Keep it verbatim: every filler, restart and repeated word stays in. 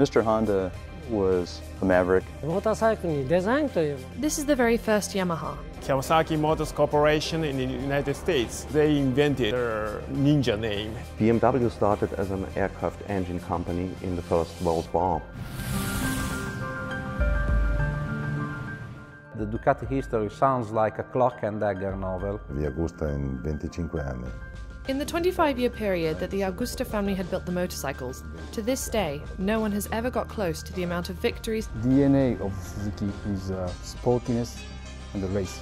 Mister Honda was a maverick. This is the very first Yamaha. Kawasaki Motors Corporation in the United States, they invented their ninja name. B M W started as an aircraft engine company in the First World War. The Ducati history sounds like a clock and dagger novel. The Augusta in twenty-five years. In the twenty-five year period that the Augusta family had built the motorcycles, to this day, no one has ever got close to the amount of victories. D N A of Suzuki is uh, sportiness and the race.